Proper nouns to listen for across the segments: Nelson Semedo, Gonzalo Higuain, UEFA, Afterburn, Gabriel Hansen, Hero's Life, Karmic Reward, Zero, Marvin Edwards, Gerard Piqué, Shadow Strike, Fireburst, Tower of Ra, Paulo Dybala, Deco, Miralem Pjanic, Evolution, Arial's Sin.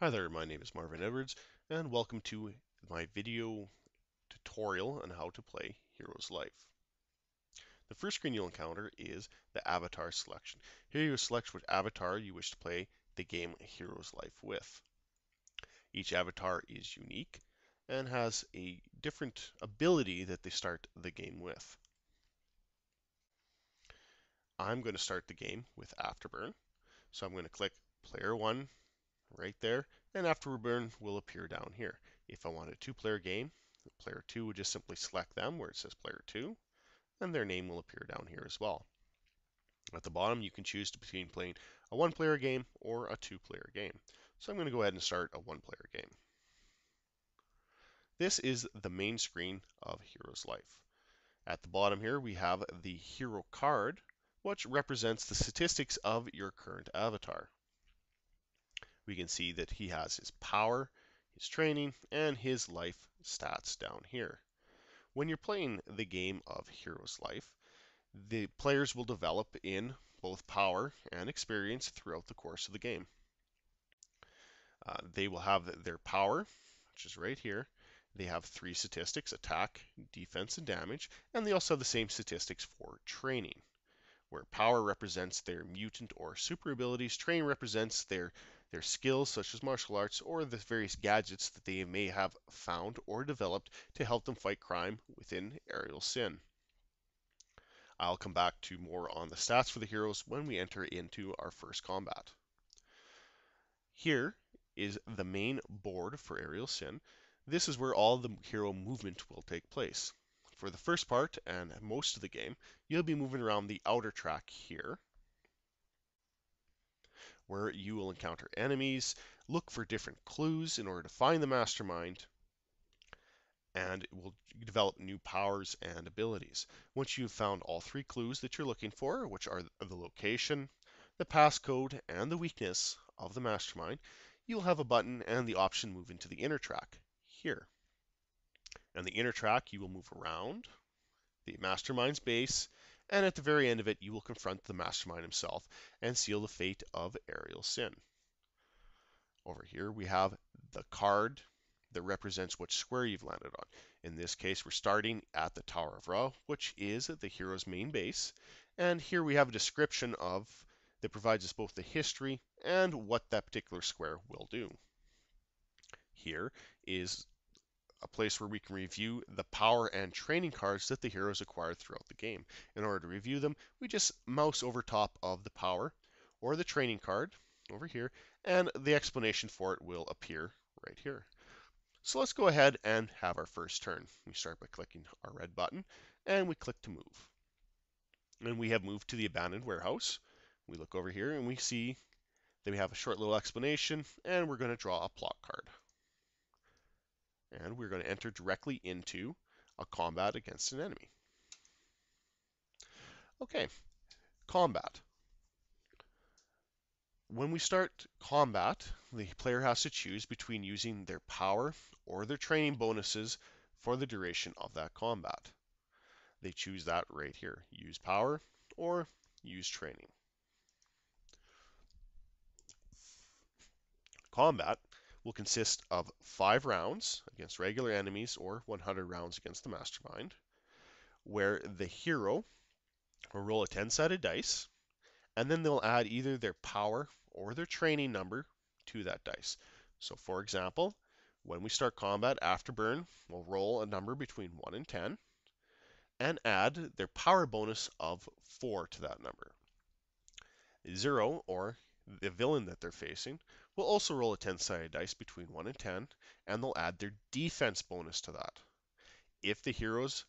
Hi there, my name is Marvin Edwards, and welcome to my video tutorial on how to play Hero's Life. The first screen you'll encounter is the avatar selection. Here you select which avatar you wish to play the game Hero's Life with. Each avatar is unique and has a different ability that they start the game with. I'm going to start the game with Afterburn, so I'm going to click Player 1, right there, and Afterburn will appear down here. If I want a two-player game, player 2 would just simply select them where it says player 2, and their name will appear down here as well. At the bottom, you can choose between playing a one-player game or a two-player game. So I'm going to go ahead and start a one-player game. This is the main screen of Hero's Life. At the bottom here, we have the hero card, which represents the statistics of your current avatar. We can see that he has his power, his training, and his life stats down here. When you're playing the game of Hero's Life, the players will develop in both power and experience throughout the course of the game. They will have their power, which is right here. They have three statistics: attack, defense, and damage, and they also have the same statistics for training, where power represents their mutant or super abilities, training represents their skills such as martial arts or the various gadgets that they may have found or developed to help them fight crime within Arial's Sin. I'll come back to more on the stats for the heroes when we enter into our first combat. Here is the main board for Arial's Sin. This is where all the hero movement will take place. For the first part and most of the game, you'll be moving around the outer track here, where you will encounter enemies, look for different clues in order to find the mastermind, and it will develop new powers and abilities. Once you've found all three clues that you're looking for, which are the location, the passcode, and the weakness of the mastermind, you'll have a button and the option move into the inner track here. And the inner track, you will move around the mastermind's base, and at the very end of it, you will confront the mastermind himself and seal the fate of Arial's Sin. Over here, we have the card that represents which square you've landed on. In this case, we're starting at the Tower of Ra, which is the hero's main base. And here we have a description that provides us both the history and what that particular square will do. Here is a place where we can review the power and training cards that the heroes acquired throughout the game. In order to review them, we just mouse over top of the power or the training card over here, and the explanation for it will appear right here. So let's go ahead and have our first turn. We start by clicking our red button, and we click to move. And we have moved to the abandoned warehouse. We look over here, and we see that we have a short little explanation, and we're going to draw a plot card. And we're going to enter directly into a combat against an enemy. Okay, combat. When we start combat, the player has to choose between using their power or their training bonuses for the duration of that combat. They choose that right here. Use power or use training. Combat will consist of 5 rounds against regular enemies or 100 rounds against the mastermind, where the hero will roll a 10-sided dice, and then they'll add either their power or their training number to that dice. So for example, when we start combat, Afterburn will roll a number between 1 and 10 and add their power bonus of 4 to that number. Zero, or the villain that they're facing, will also roll a 10-sided dice between 1 and 10, and they'll add their defense bonus to that. If the hero's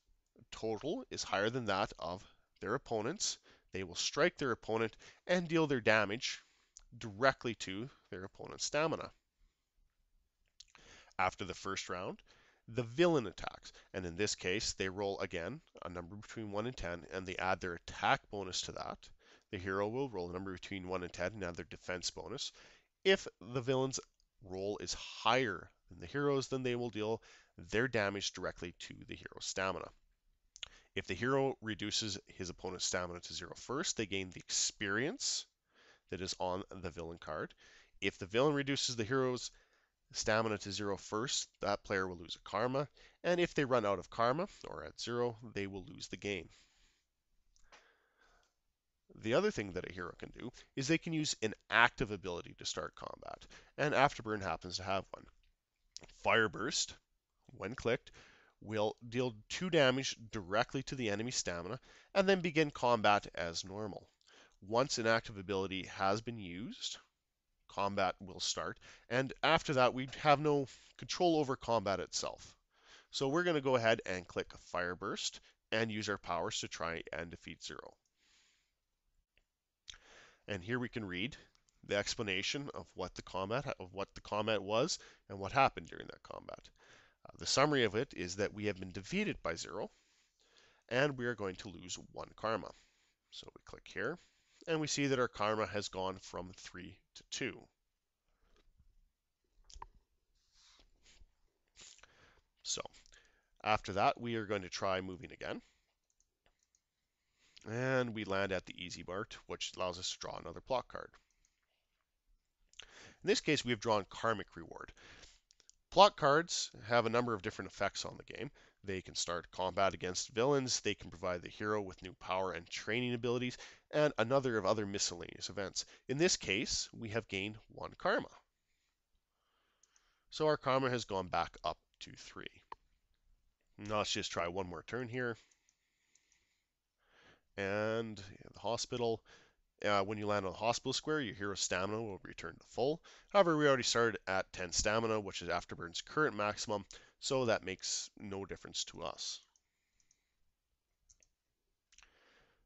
total is higher than that of their opponent's, they will strike their opponent and deal their damage directly to their opponent's stamina. After the first round, the villain attacks, and in this case, they roll again a number between 1 and 10, and they add their attack bonus to that. The hero will roll a number between 1 and 10 and add their defense bonus. If the villain's roll is higher than the hero's, then they will deal their damage directly to the hero's stamina. If the hero reduces his opponent's stamina to 0 first, they gain the experience that is on the villain card. If the villain reduces the hero's stamina to 0 first, that player will lose a karma, and if they run out of karma, or at 0, they will lose the game. The other thing that a hero can do is they can use an active ability to start combat, and Afterburn happens to have one. Fireburst, when clicked, will deal 2 damage directly to the enemy's stamina, and then begin combat as normal. Once an active ability has been used, combat will start, and after that we have no control over combat itself. So we're going to go ahead and click Fireburst and use our powers to try and defeat Zero. And here we can read the explanation of what the combat was and what happened during that combat. The summary of it is that we have been defeated by Zero, and we are going to lose 1 karma. So we click here, and we see that our karma has gone from 3 to 2. So after that, we are going to try moving again. And we land at the easy part, which allows us to draw another plot card. In this case, we have drawn Karmic Reward. Plot cards have a number of different effects on the game. They can start combat against villains, they can provide the hero with new power and training abilities, and a number of other miscellaneous events. In this case, we have gained 1 karma. So our karma has gone back up to 3. Now let's just try one more turn here. And in the hospital, when you land on the hospital square, your hero's stamina will return to full. However, we already started at 10 stamina, which is Afterburn's current maximum, so that makes no difference to us.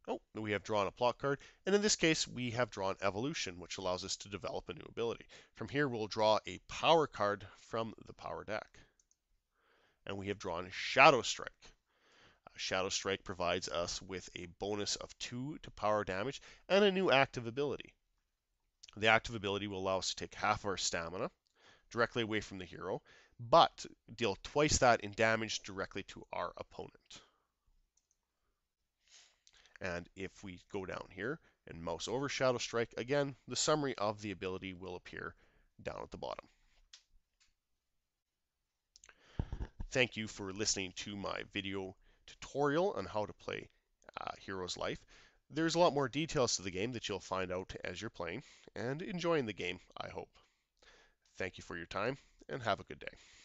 Oh, we have drawn a plot card, and in this case, we have drawn Evolution, which allows us to develop a new ability. From here, we'll draw a power card from the power deck. And we have drawn Shadow Strike. Shadow Strike provides us with a bonus of 2 to power damage and a new active ability. The active ability will allow us to take half of our stamina directly away from the hero, but deal 2x that in damage directly to our opponent. And if we go down here and mouse over Shadow Strike, again, the summary of the ability will appear down at the bottom. Thank you for listening to my video tutorial on how to play Hero's Life. There's a lot more details to the game that you'll find out as you're playing and enjoying the game, I hope. Thank you for your time and have a good day.